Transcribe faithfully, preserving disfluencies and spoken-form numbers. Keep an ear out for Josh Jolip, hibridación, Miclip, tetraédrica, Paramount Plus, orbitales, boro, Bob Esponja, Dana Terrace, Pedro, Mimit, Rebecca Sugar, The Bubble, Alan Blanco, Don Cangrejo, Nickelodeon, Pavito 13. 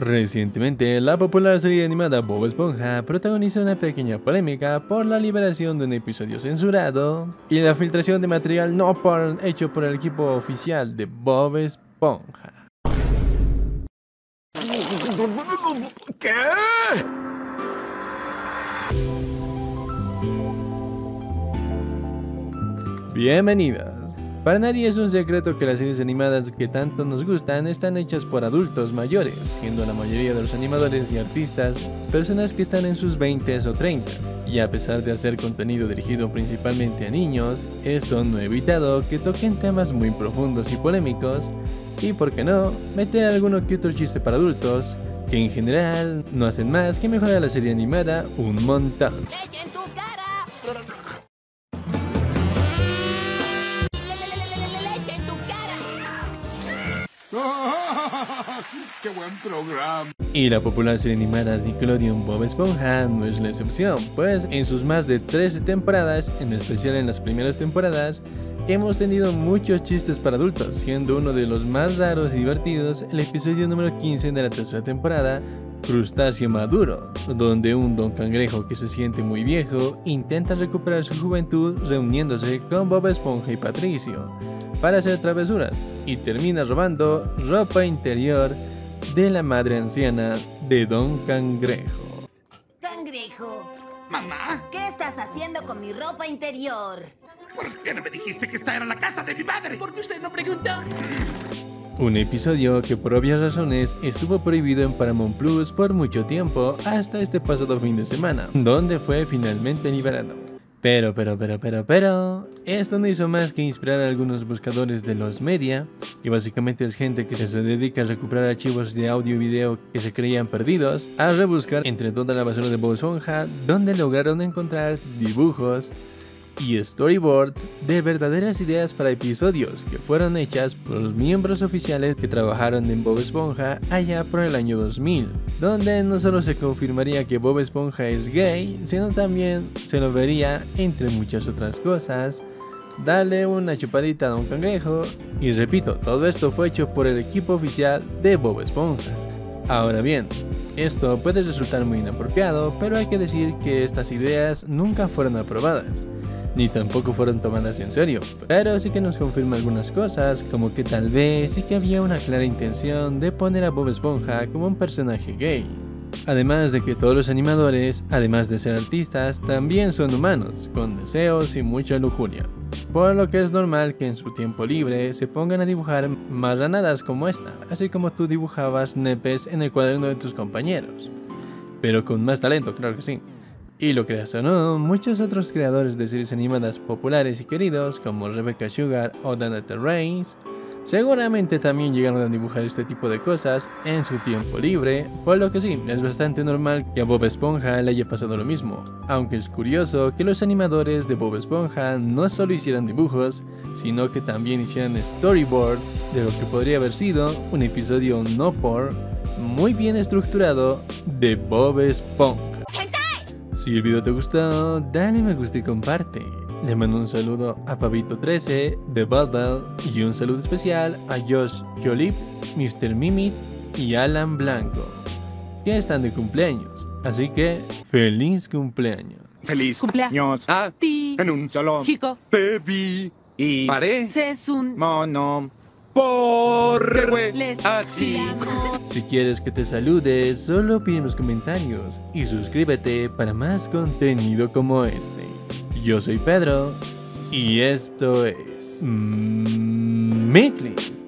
Recientemente, la popular serie animada Bob Esponja protagonizó una pequeña polémica por la liberación de un episodio censurado y la filtración de material no porn hecho por el equipo oficial de Bob Esponja. ¿Qué? Bienvenidos. Para nadie es un secreto que las series animadas que tanto nos gustan están hechas por adultos mayores, siendo la mayoría de los animadores y artistas personas que están en sus veintes o treinta. Y a pesar de hacer contenido dirigido principalmente a niños, esto no ha evitado que toquen temas muy profundos y polémicos, y por qué no, meter alguno que otro chiste para adultos, que en general no hacen más que mejorar la serie animada un montón. ¡Leche en tu cara! ¡Qué buen programa! Y la popular serie animada Nickelodeon Bob Esponja no es la excepción, pues en sus más de trece temporadas, en especial en las primeras temporadas, hemos tenido muchos chistes para adultos, siendo uno de los más raros y divertidos el episodio número quince de la tercera temporada, Crustáceo Maduro, donde un Don Cangrejo que se siente muy viejo intenta recuperar su juventud reuniéndose con Bob Esponja y Patricio para hacer travesuras, y termina robando ropa interior de la madre anciana de Don Cangrejo. Cangrejo. ¿Mamá? ¿Qué estás haciendo con mi ropa interior? ¿Por qué no me dijiste que esta era la casa de mi madre? ¿Por qué usted no preguntó? Un episodio que por obvias razones estuvo prohibido en Paramount Plus por mucho tiempo hasta este pasado fin de semana, donde fue finalmente liberado. Pero, pero, pero, pero, pero... esto no hizo más que inspirar a algunos buscadores de los media, que básicamente es gente que se dedica a recuperar archivos de audio y video que se creían perdidos, a rebuscar entre toda la basura de Bob Esponja, donde lograron encontrar dibujos y storyboards de verdaderas ideas para episodios que fueron hechas por los miembros oficiales que trabajaron en Bob Esponja allá por el año dos mil, donde no solo se confirmaría que Bob Esponja es gay, sino también se lo vería, entre muchas otras cosas, darle una chupadita a Don Cangrejo, y repito, todo esto fue hecho por el equipo oficial de Bob Esponja. Ahora bien, esto puede resultar muy inapropiado, pero hay que decir que estas ideas nunca fueron aprobadas, ni tampoco fueron tomadas en serio, pero sí que nos confirma algunas cosas, como que tal vez sí que había una clara intención de poner a Bob Esponja como un personaje gay. Además de que todos los animadores, además de ser artistas, también son humanos, con deseos y mucha lujuria, por lo que es normal que en su tiempo libre se pongan a dibujar marranadas como esta, así como tú dibujabas nepes en el cuaderno de tus compañeros, pero con más talento, claro que sí. Y lo creas o no, muchos otros creadores de series animadas populares y queridos, como Rebecca Sugar o Dana Terrace, seguramente también llegaron a dibujar este tipo de cosas en su tiempo libre, por lo que sí, es bastante normal que a Bob Esponja le haya pasado lo mismo, aunque es curioso que los animadores de Bob Esponja no solo hicieran dibujos, sino que también hicieran storyboards de lo que podría haber sido un episodio no por muy bien estructurado de Bob Esponja. Si el video te gustó, dale me gusta y comparte. Le mando un saludo a Pavito trece, The Bubble, y un saludo especial a Josh Jolip, mister Mimit y Alan Blanco, que están de cumpleaños. Así que, ¡feliz cumpleaños! ¡Feliz cumpleaños a ti! En un solo chico te vi y pareces un mono. Por les así. Si quieres que te salude, solo pide en los comentarios y suscríbete para más contenido como este. Yo soy Pedro y esto es Miclip.